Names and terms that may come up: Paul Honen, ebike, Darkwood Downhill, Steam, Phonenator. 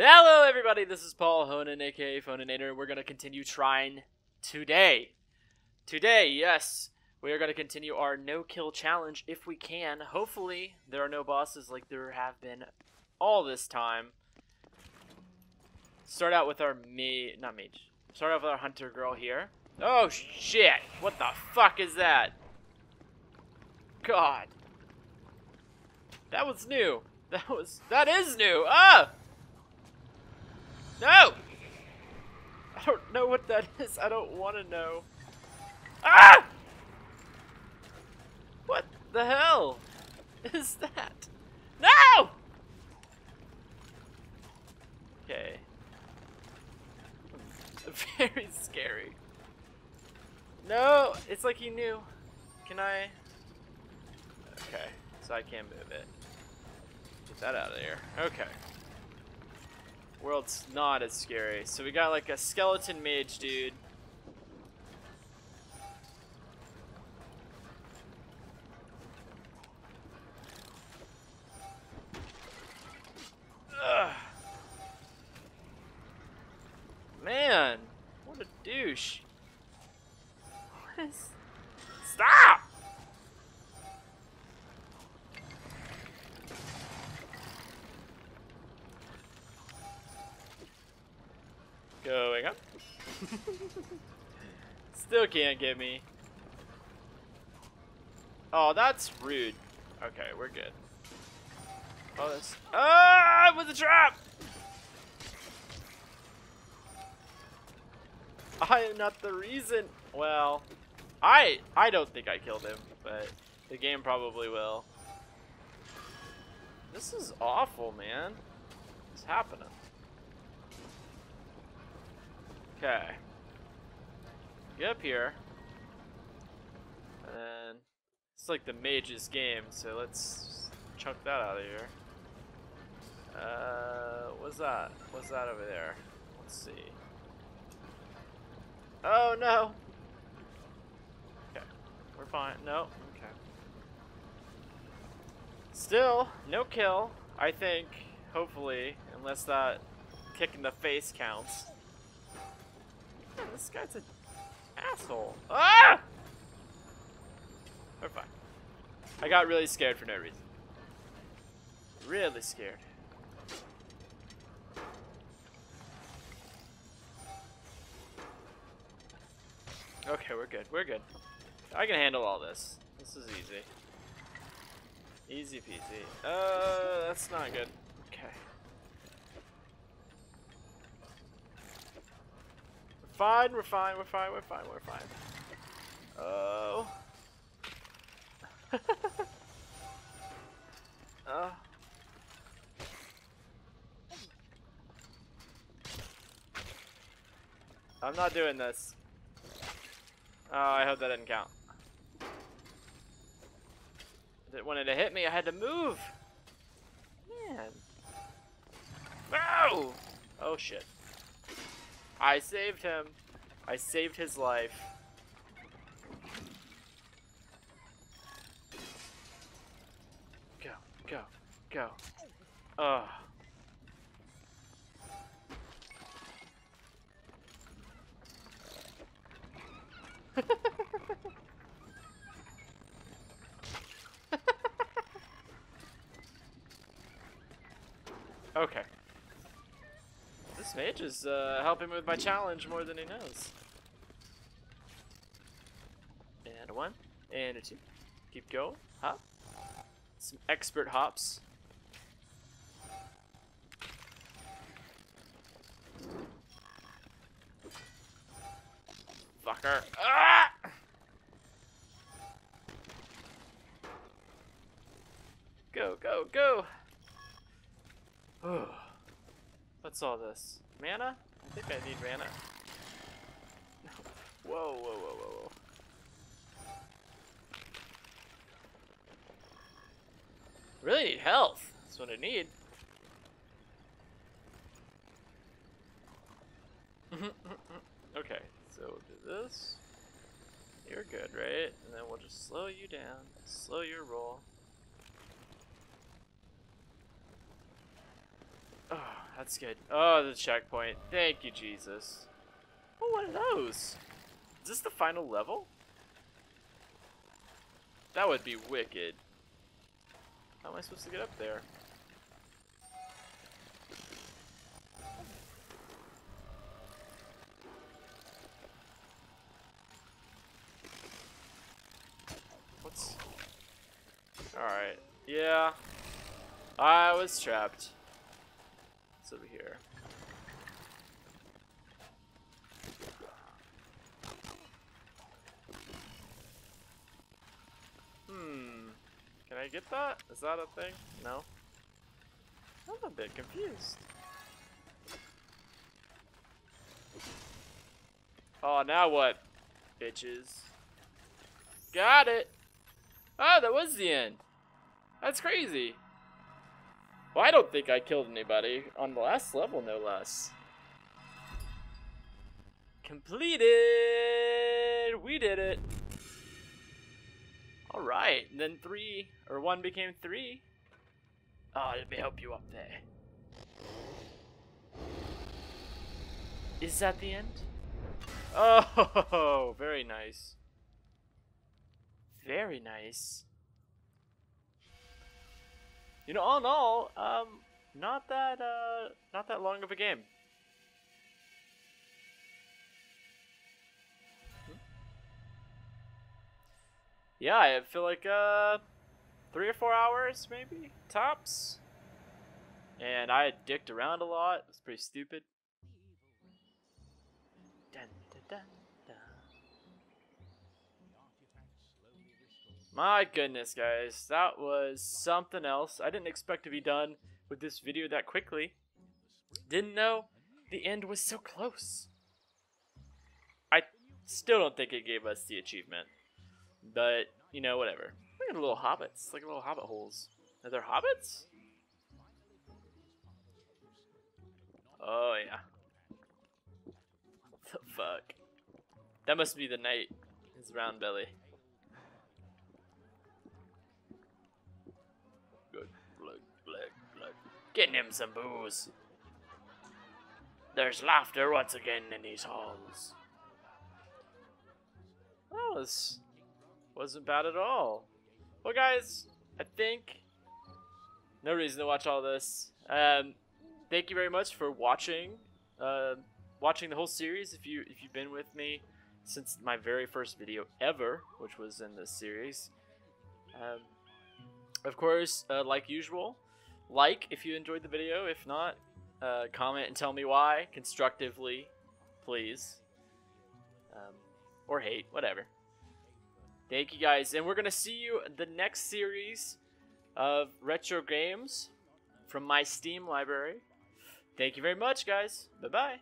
Hello everybody, this is Paul Honen, aka Phonenator. We're going to continue trying today. Yes, we are going to continue our no-kill challenge if we can. Hopefully there are no bosses like there have been all this time. Start out with our Start out with our hunter girl here. Oh shit, what the fuck is that? God. That was new. That is new. Ah! No! I don't know what that is. I don't want to know. Ah! What the hell is that? No! Okay. Very scary. No! It's like he knew. Can I? Okay. So I can't move it. Get that out of there. Okay. World's not as scary. So we got like a skeleton mage dude. Ugh. Man, what a douche. What is... Stop! Going up. Still can't get me. Oh, that's rude. Okay, we're good. Oh, this. Ah, with the trap! I am not the reason. Well, I don't think I killed him, but the game probably will. This is awful, man. What's happening? Okay. Get up here. And then it's like the mage's game, so let's chunk that out of here. What's that? What's that over there? Let's see. Oh no. Okay. We're fine. No. Okay. Still, no kill, I think, hopefully, unless that kick in the face counts. This guy's an asshole. Ah! We're fine. I got really scared for no reason. Really scared. Okay, we're good. We're good. I can handle all this. This is easy. Easy peasy. That's not good. Okay. Fine, we're fine, we're fine, we're fine, we're fine. Oh. I'm not doing this. Oh, I hope that didn't count. It wanted to hit me, I had to move. Man. No! Oh shit. I saved him. I saved his life. Go, go, go. Ugh. Okay. This mage is helping with my challenge more than he knows. And a one, and a two. Keep going. Hop. Some expert hops. Fucker. Ah! Go, go, go. Oh. What's all this? Mana? I think I need mana. Whoa, whoa, whoa, whoa, whoa. Really need health. That's what I need. Okay, so we'll do this. You're good, right? And then we'll just slow you down. Slow your roll. Oh. that's good. Oh, the checkpoint. Thank you, Jesus. Oh, what are those? Is this the final level? That would be wicked. How am I supposed to get up there? What's... Alright. Yeah. I was trapped. It's over here. Can I get that? Is that a thing? No. I'm a bit confused. Oh, now what? Bitches. Got it! Oh, that was the end. That's crazy. Well, I don't think I killed anybody. On the last level, no less. Completed! We did it! Alright, then three, or one became three. Oh, let me help you up there. Is that the end? Oh, very nice. Very nice. You know, all in all, not that long of a game. Yeah, I feel like 3 or 4 hours maybe tops, and I dicked around a lot. It was pretty stupid. Dun, dun, dun, dun. My goodness, guys, that was something else. I didn't expect to be done with this video that quickly. Didn't know the end was so close. I still don't think it gave us the achievement. But, you know, whatever. Look at the little hobbits. Look at little hobbit holes. Are there hobbits? Oh, yeah. What the fuck? That must be the knight. His round belly. Good. Black. Getting him some booze. There's laughter once again in these halls. Oh, this... wasn't bad at all. Well, guys, I think no reason to watch all this. Thank you very much for watching, the whole series. If you've been with me since my very first video ever, which was in this series, of course, like usual, like if you enjoyed the video. If not, comment and tell me why constructively, please, or hate, whatever. Thank you, guys, and we're going to see you in the next series of retro games from my Steam library. Thank you very much, guys. Bye-bye.